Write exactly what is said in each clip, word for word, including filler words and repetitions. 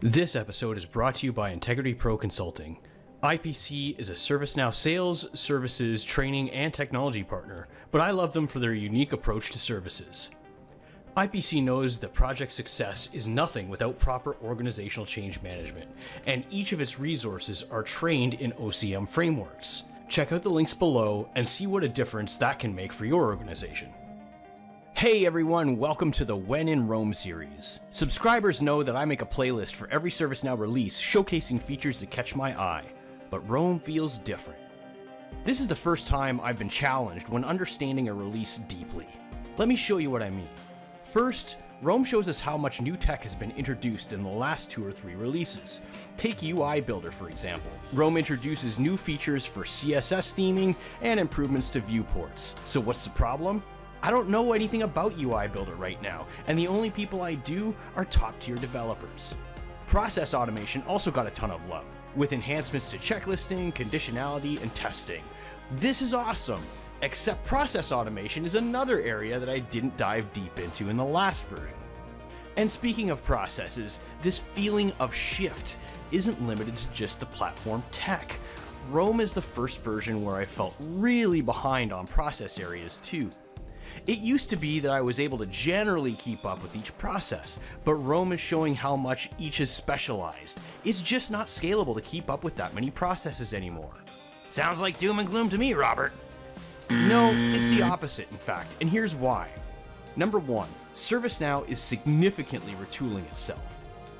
This episode is brought to you by Integrity Pro Consulting. I P C is a ServiceNow sales, services, training, and technology partner, but I love them for their unique approach to services. I P C knows that project success is nothing without proper organizational change management, and each of its resources are trained in O C M frameworks. Check out the links below and see what a difference that can make for your organization. Hey everyone, welcome to the When in Rome series. Subscribers know that I make a playlist for every ServiceNow release showcasing features that catch my eye, but Rome feels different. This is the first time I've been challenged when understanding a release deeply. Let me show you what I mean. First, Rome shows us how much new tech has been introduced in the last two or three releases. Take U I Builder, for example. Rome introduces new features for C S S theming and improvements to viewports. So what's the problem? I don't know anything about U I Builder right now, and the only people I do are top-tier developers. Process automation also got a ton of love, with enhancements to checklisting, conditionality, and testing. This is awesome, except process automation is another area that I didn't dive deep into in the last version. And speaking of processes, this feeling of shift isn't limited to just the platform tech. Rome is the first version where I felt really behind on process areas too. It used to be that I was able to generally keep up with each process, but Rome is showing how much each is specialized. It's just not scalable to keep up with that many processes anymore. Sounds like doom and gloom to me, Robert. No, it's the opposite, in fact, and here's why. Number one, ServiceNow is significantly retooling itself.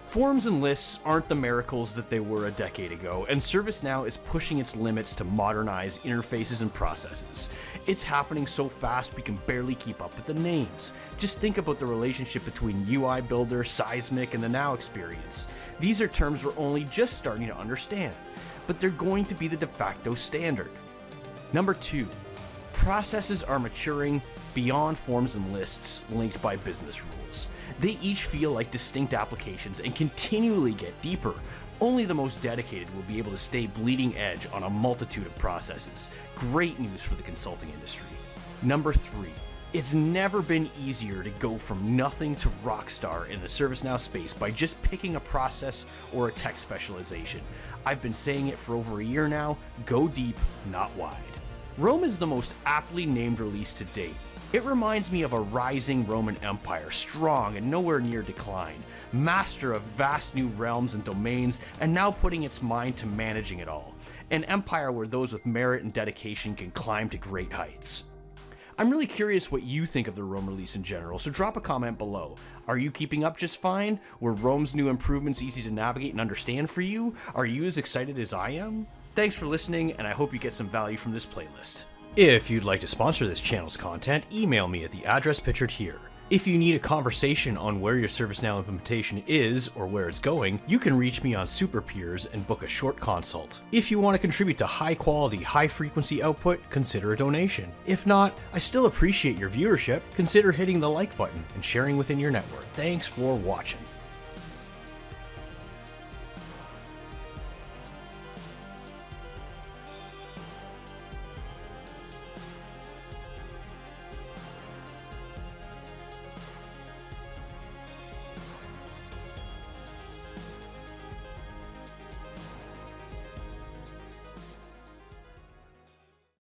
Forms and lists aren't the miracles that they were a decade ago, and ServiceNow is pushing its limits to modernize interfaces and processes. It's happening so fast we can barely keep up with the names. Just think about the relationship between U I Builder, Seismic, and the Now experience. These are terms we're only just starting to understand, but they're going to be the de facto standard. Number two, processes are maturing beyond forms and lists linked by business rules. They each feel like distinct applications and continually get deeper. Only the most dedicated will be able to stay bleeding edge on a multitude of processes. Great news for the consulting industry. Number three, it's never been easier to go from nothing to rockstar in the ServiceNow space by just picking a process or a tech specialization. I've been saying it for over a year now, go deep, not wide. Rome is the most aptly named release to date. It reminds me of a rising Roman Empire, strong and nowhere near decline, master of vast new realms and domains, and now putting its mind to managing it all. An empire where those with merit and dedication can climb to great heights. I'm really curious what you think of the Rome release in general, so drop a comment below. Are you keeping up just fine? Were Rome's new improvements easy to navigate and understand for you? Are you as excited as I am? Thanks for listening, and I hope you get some value from this playlist. If you'd like to sponsor this channel's content, email me at the address pictured here. If you need a conversation on where your ServiceNow implementation is or where it's going, you can reach me on SuperPeers and book a short consult. If you want to contribute to high-quality, high-frequency output, consider a donation. If not, I still appreciate your viewership. Consider hitting the like button and sharing within your network. Thanks for watching.